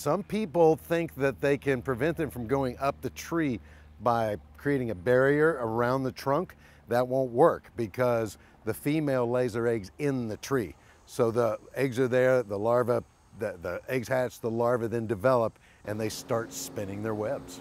Some people think that they can prevent them from going up the tree by creating a barrier around the trunk. That won't work because the female lays their eggs in the tree. So the eggs are there, the larva, the eggs hatch, the larva then develop, and they start spinning their webs.